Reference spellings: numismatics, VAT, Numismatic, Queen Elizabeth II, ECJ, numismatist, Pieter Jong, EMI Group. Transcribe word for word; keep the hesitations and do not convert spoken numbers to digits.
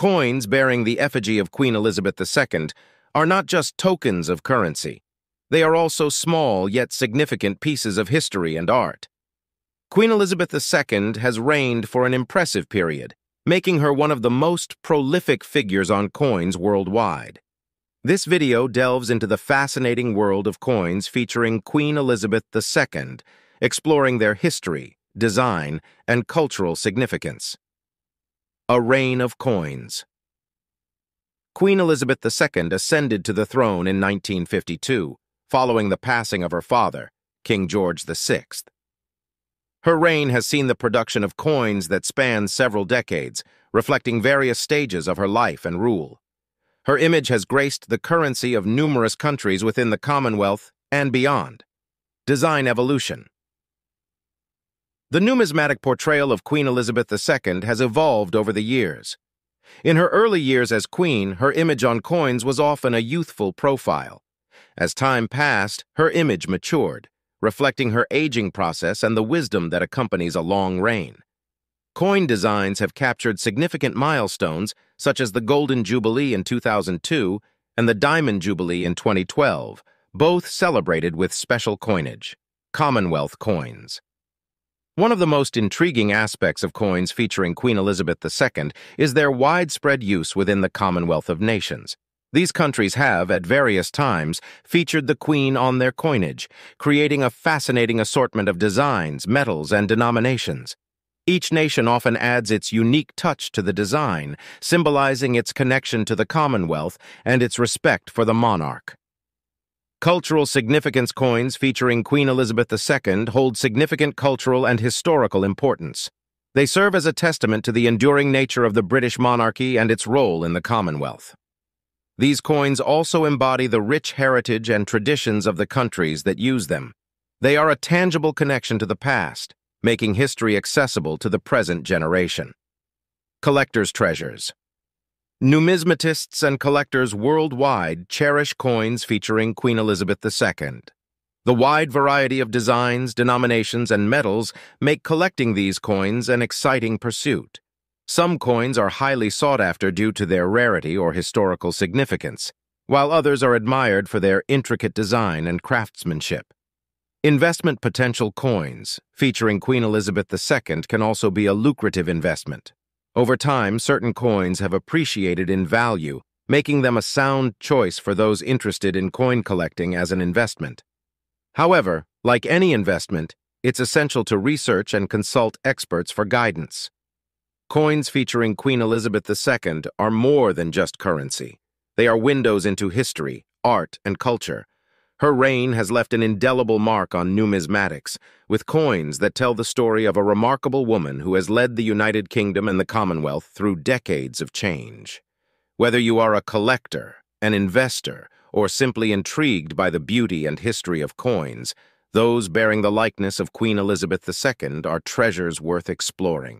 Coins bearing the effigy of Queen Elizabeth the Second are not just tokens of currency. They are also small yet significant pieces of history and art. Queen Elizabeth the Second has reigned for an impressive period, making her one of the most prolific figures on coins worldwide. This video delves into the fascinating world of coins featuring Queen Elizabeth the Second, exploring their history, design, and cultural significance. A reign of coins. Queen Elizabeth the Second ascended to the throne in nineteen fifty-two, following the passing of her father, King George the Sixth. Her reign has seen the production of coins that span several decades, reflecting various stages of her life and rule. Her image has graced the currency of numerous countries within the Commonwealth and beyond. Design evolution. The numismatic portrayal of Queen Elizabeth the Second has evolved over the years. In her early years as queen, her image on coins was often a youthful profile. As time passed, her image matured, reflecting her aging process and the wisdom that accompanies a long reign. Coin designs have captured significant milestones, such as the Golden Jubilee in two thousand two and the Diamond Jubilee in twenty twelve, both celebrated with special coinage, Commonwealth coins. One of the most intriguing aspects of coins featuring Queen Elizabeth the Second is their widespread use within the Commonwealth of Nations. These countries have, at various times, featured the Queen on their coinage, creating a fascinating assortment of designs, metals, and denominations. Each nation often adds its unique touch to the design, symbolizing its connection to the Commonwealth and its respect for the monarch. Cultural significance. Coins featuring Queen Elizabeth the Second hold significant cultural and historical importance. They serve as a testament to the enduring nature of the British monarchy and its role in the Commonwealth. These coins also embody the rich heritage and traditions of the countries that use them. They are a tangible connection to the past, making history accessible to the present generation. Collectors' treasures. Numismatists and collectors worldwide cherish coins featuring Queen Elizabeth the Second. The wide variety of designs, denominations, and metals make collecting these coins an exciting pursuit. Some coins are highly sought after due to their rarity or historical significance, while others are admired for their intricate design and craftsmanship. Investment potential. Coins featuring Queen Elizabeth the Second can also be a lucrative investment. Over time, certain coins have appreciated in value, making them a sound choice for those interested in coin collecting as an investment. However, like any investment, it's essential to research and consult experts for guidance. Coins featuring Queen Elizabeth the Second are more than just currency. They are windows into history, art, and culture. Her reign has left an indelible mark on numismatics, with coins that tell the story of a remarkable woman who has led the United Kingdom and the Commonwealth through decades of change. Whether you are a collector, an investor, or simply intrigued by the beauty and history of coins, those bearing the likeness of Queen Elizabeth the Second are treasures worth exploring.